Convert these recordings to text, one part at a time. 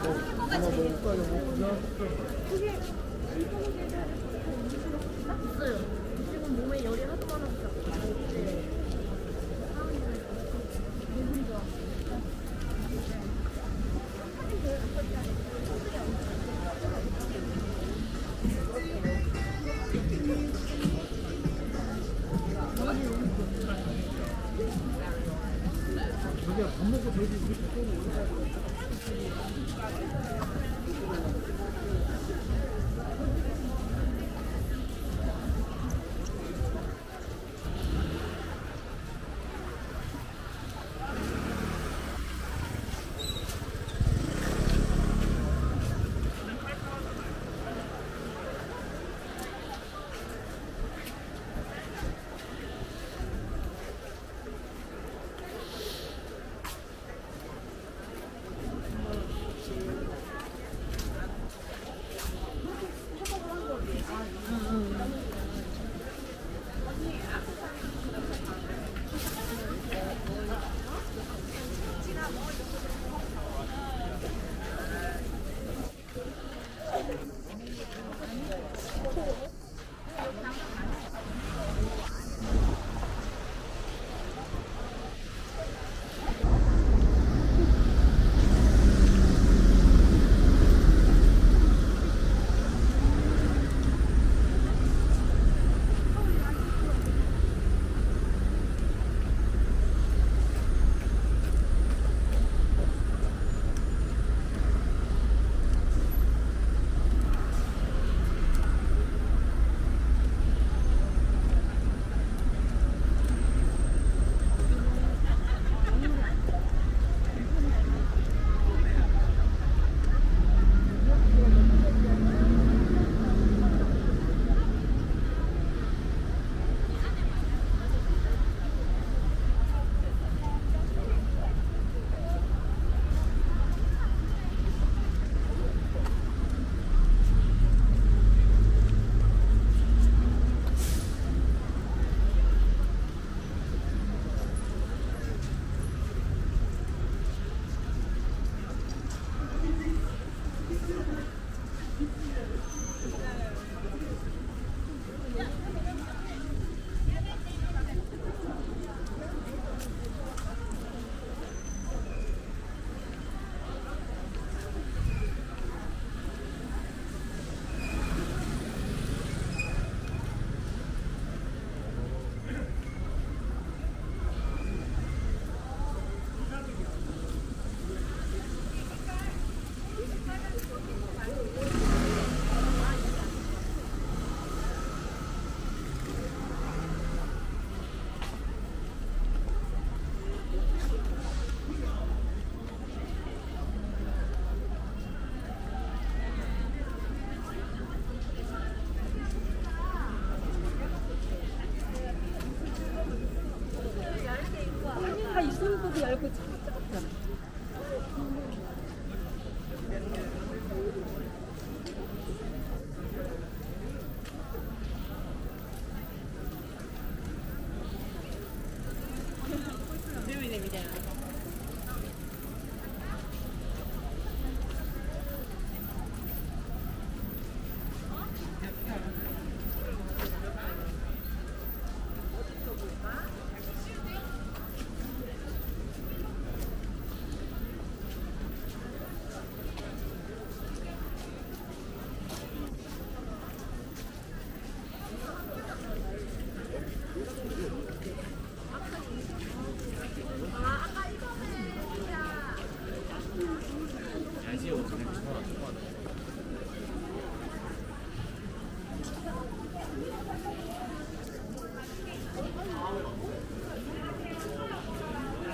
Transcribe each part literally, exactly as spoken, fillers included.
지금 몸에 열이 하도 많았어. 밥 먹고 돼지 우리 또 올라가야 알고 착각했잖아.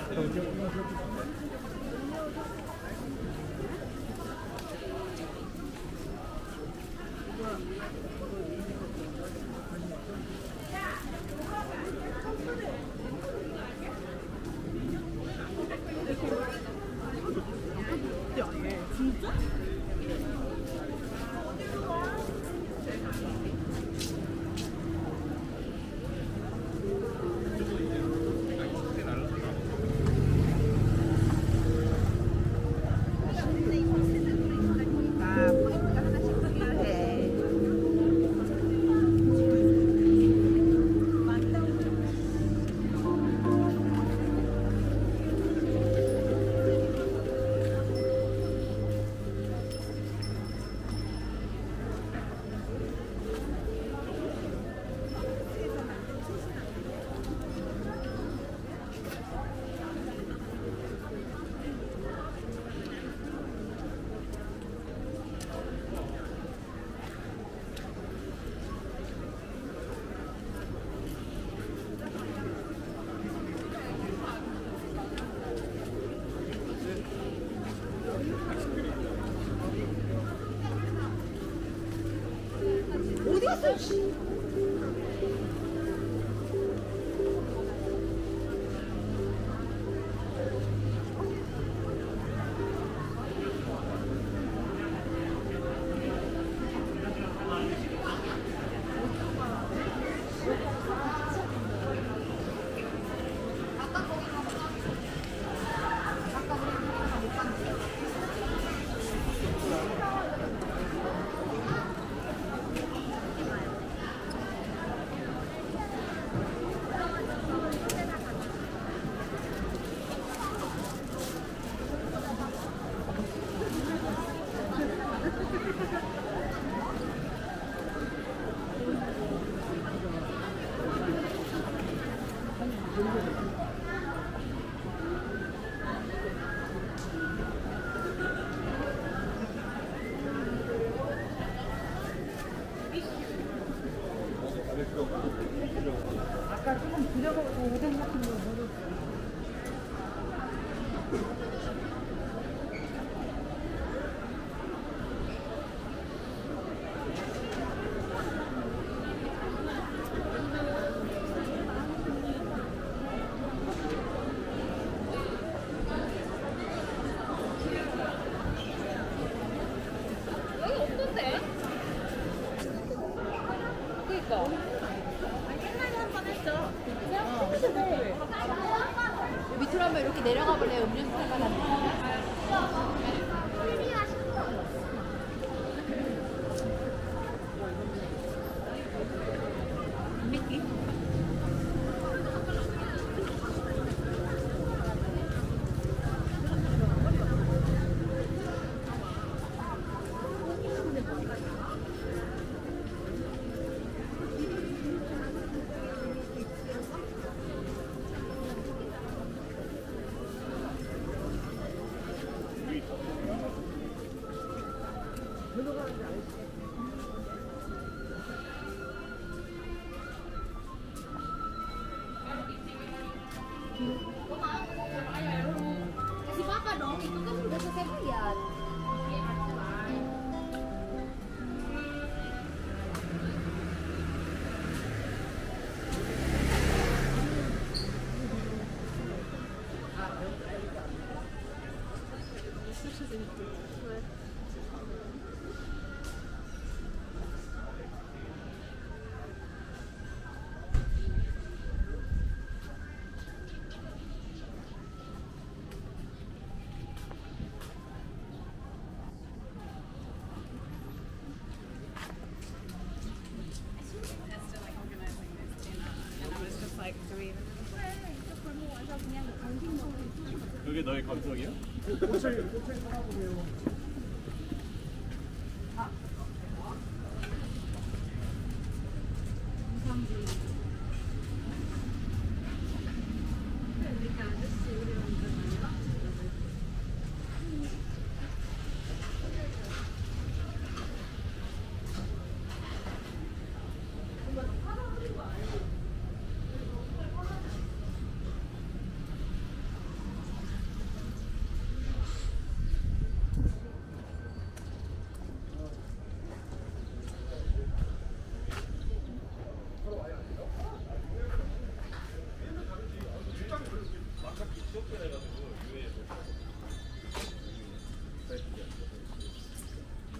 Thank you. 아까 조금 부려갖고 오뎅 같은 거 먹었어요. 밑으로 한번 이렇게 내려가 볼래? 음료수 살만 한데. 그게 너의 감성이야? 꽃을 꽃을 바라보네요. 아, 감사합니다.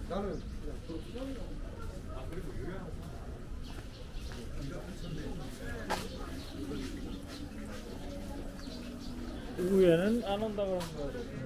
나는 그냥 그렇게 생각하고 아 그리고 요리하고 비가 한참 내고 오후에는 안 온다고 하는 거야.